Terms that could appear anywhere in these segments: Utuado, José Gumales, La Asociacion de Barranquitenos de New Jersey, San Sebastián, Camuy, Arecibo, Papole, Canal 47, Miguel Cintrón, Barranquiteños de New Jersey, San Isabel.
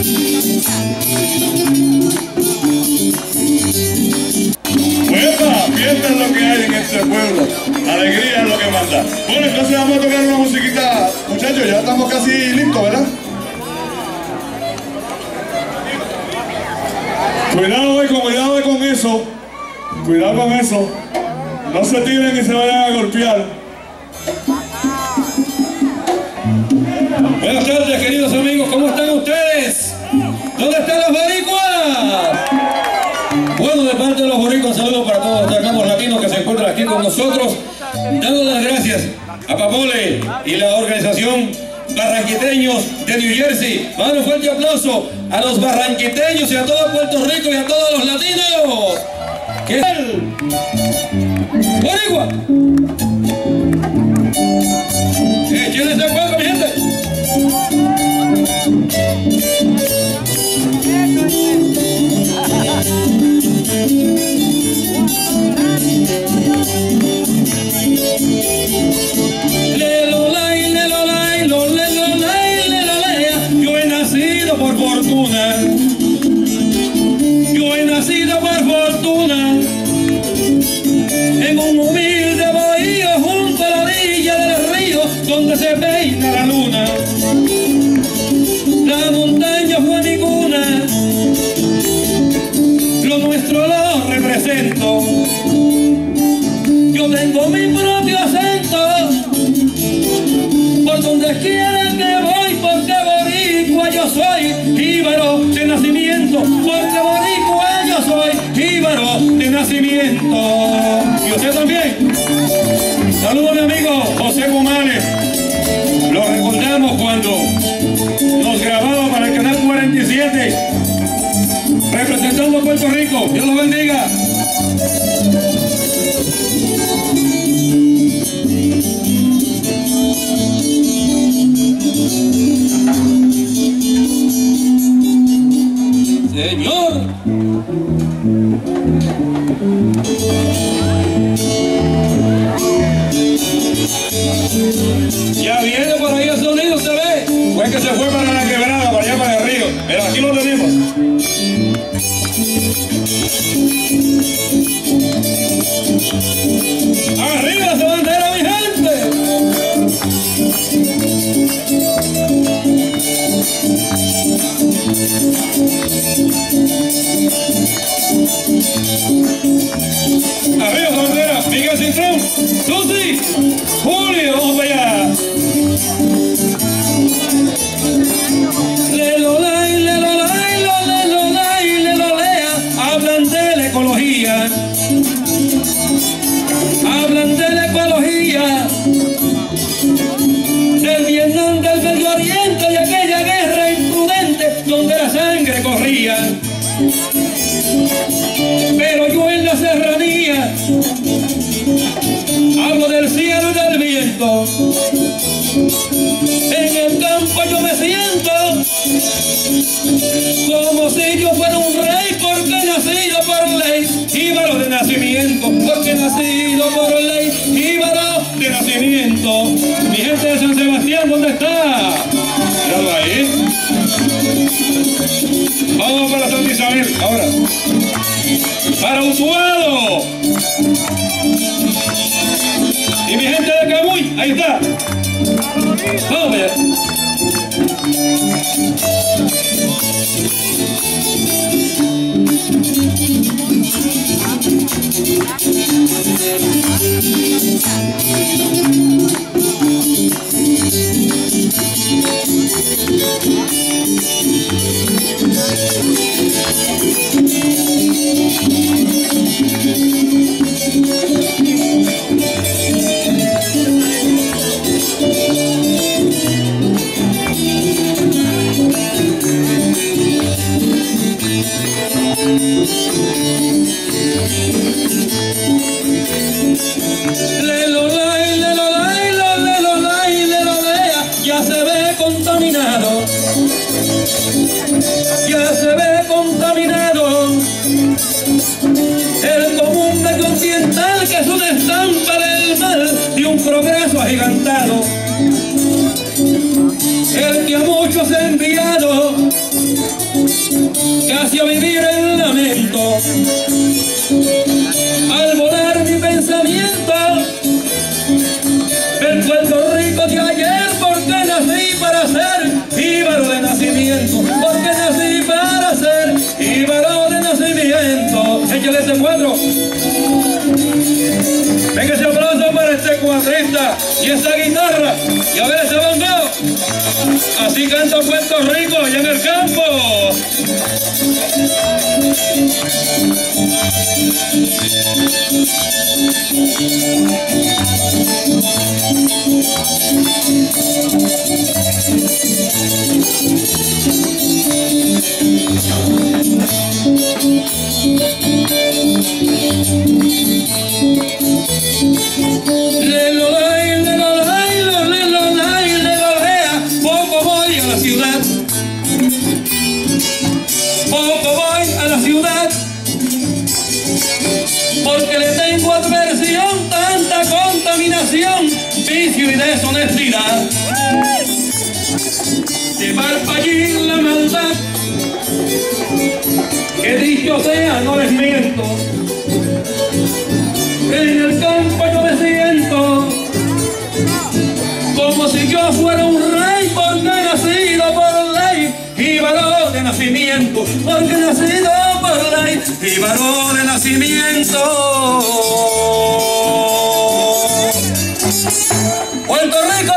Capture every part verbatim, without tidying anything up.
Fiesta es lo que hay en este pueblo, alegría es lo que manda. Bueno, entonces vamos a tocar una musiquita, muchachos, ya estamos casi listos, ¿verdad? Cuidado, cuidado con eso, cuidado con eso, no se tiren y se vayan a golpear. Buenas tardes, queridos amigos, ¿cómo están ustedes? ¿Dónde están los boricuas? Bueno, de parte de los boricuas, saludos para todos los hermanos latinos que se encuentran aquí con nosotros, dando las gracias a Papole y la organización Barranquiteños de New Jersey. Vamos a un fuerte aplauso a los barranquiteños y a todo Puerto Rico y a todos los latinos. ¿Qué tal? ¡Boricua! ¿Quiénes se encuentran, mi gente? Yo he nacido por fortuna, yo he nacido por fortuna, en un humilde bohío junto a la orilla del río donde se peina la luna. La montaña fue mi cuna, lo nuestro lo represento, yo tengo mi propio acento, por donde quiera que voy, porque boricua yo soy, jíbaro de nacimiento, porque boricua yo soy, jíbaro de nacimiento. Y usted también. Saludos, mi amigo José Gumales. Lo recordamos cuando nos grababa para el Canal cuarenta y siete. Representando a Puerto Rico, Dios los bendiga. Señor. Ya viene por ahí el sonido, se ve. Fue que se fue para la quebrada, para allá para el río. Pero aquí lo tenemos. ¡Arriba esa bandera, mi gente! ¡Arriba esa bandera! ¡Miguel Cintrón! ¡Lucy! ¡Julio! ¡Vamos para allá! ¡Lelolay, lelolay, lelolay, lelolea! ¡Hablan de la ecología! Hablan de la ecología, del Vietnam, del Medio Oriente, de aquella guerra imprudente donde la sangre corría. Pero yo en la serranía hablo del cielo y del viento. En el campo yo me siento como si yo fuera un rey, porque he nacido por ley, jíbaro de nacimiento, porque he nacido por ley, jíbaro de nacimiento. Mi gente de San Sebastián, ¿dónde está? Míralo ahí. Vamos para San Isabel, ahora. Para Utuado. Y mi gente de Camuy, ahí está. Vamos allá. Ya se ve contaminado el común medio ambiental, que es una estampa del mal de un progreso agigantado, el que a muchos ha enviado se hacía vivir el lamento. Al volar mi pensamiento, ver Puerto Rico de ayer, porque nací para ser íbaro de nacimiento, porque nací para ser íbaro de nacimiento. Échale este cuadro. Venga ese aplauso para este cuadrista y esta guitarra, y a ver ese bandeo. Así canta Puerto Rico y en el campo. Vicio y deshonestidad, de parpadear la maldad, que dicho sea no les miento, en el campo yo me siento como si yo fuera un rey, porque nacido por ley y varón de nacimiento, porque nacido por ley y varón de nacimiento. ¡Puerto Rico!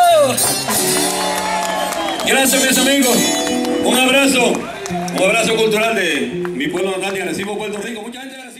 Gracias, mis amigos. Un abrazo. Un abrazo cultural de mi pueblo natal y Arecibo, Puerto Rico. Muchas gracias.